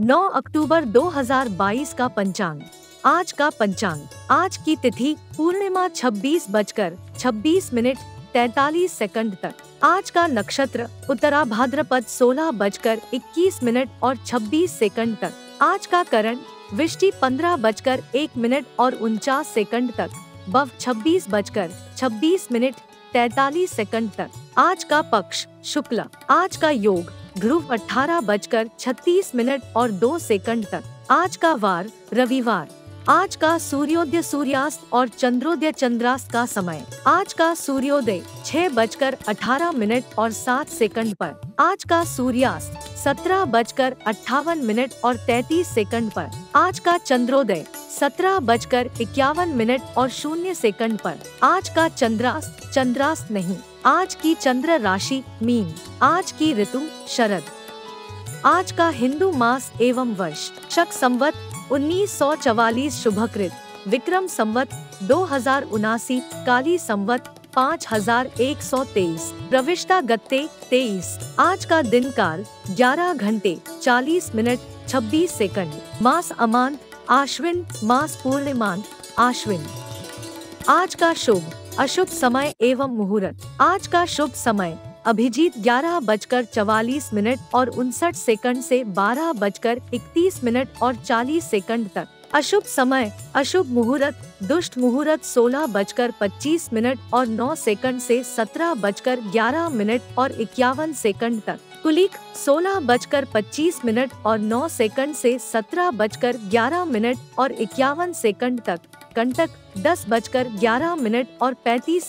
9 अक्टूबर 2022 का पंचांग। आज का पंचांग, आज की तिथि पूर्णिमा 26:26:43 तक। आज का नक्षत्र उत्तरा भाद्रपद 16:21:26 तक। आज का करण वृष्टि 15:01:49 तक। बव 26:26:43 तक। आज का पक्ष शुक्ला। आज का योग ध्रुव 18:36:02 तक। आज का वार रविवार। आज का सूर्योदय सूर्यास्त और चंद्रोदय चंद्रास्त का समय। आज का सूर्योदय 6:18:07 पर। आज का सूर्यास्त 17:58:33 पर। आज का चंद्रोदय 17:51:0 पर। आज का चंद्रास्त चंद्रास्त नहीं। आज की चंद्र राशि मीन। आज की ऋतु शरद। आज का हिंदू मास एवं वर्ष शक संवत 1944 शुभकृत, विक्रम संवत 2079, काली संवत 5123, प्रविष्टा गत्ते 23। आज का दिन काल 11:40:26। मास अमान आश्विन, मास पूर्णिमान आश्विन। आज का शुभ अशुभ समय एवं मुहूर्त। आज का शुभ समय अभिजीत 11:44 और 59 से 12:31 और 40 तक। अशुभ समय अशुभ मुहूर्त दुष्ट मुहूर्त 16:25 और 9 से 17:11 और 51 तक। कुलीक 16:25 और 9 से 17:11 और 51 तक। कंटक 10:11 और 35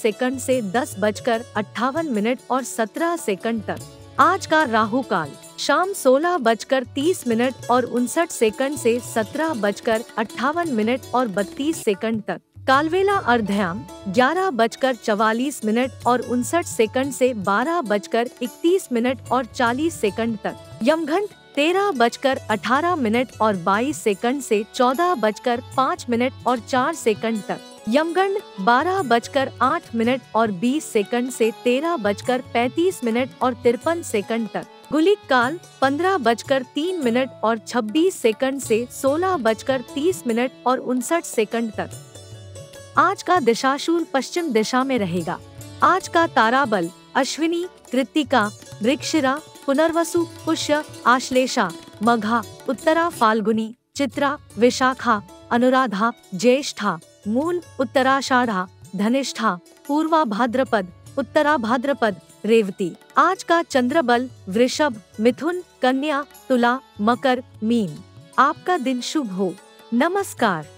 से 10:58 और 17 तक। आज का राहु काल शाम 16:30 और 59 से 17:58 और 32 तक। कालवेला अर्धयाम 11:44 और 59 से 12:31 और 40 तक। यमघंट 13:18 और 22 से 14:05 और 4 तक। यमगंड 12:08 और 20 से 13:35 और 53 तक। गुलिक काल 15:03 और 26 से 16:30 और 59 तक। आज का दिशाशूल पश्चिम दिशा में रहेगा। आज का ताराबल अश्विनी, कृत्तिका, वृक्षिरा, पुनर्वसु, पुष्य, आश्लेषा, मघा, उत्तरा फाल्गुनी, चित्रा, विशाखा, अनुराधा, ज्येष्ठा, मूल, उत्तराषाढ़ा, धनिष्ठा, पूर्वा भाद्रपद, उत्तरा भाद्रपद, रेवती। आज का चंद्रबल वृषभ, मिथुन, कन्या, तुला, मकर, मीन। आपका दिन शुभ हो। नमस्कार।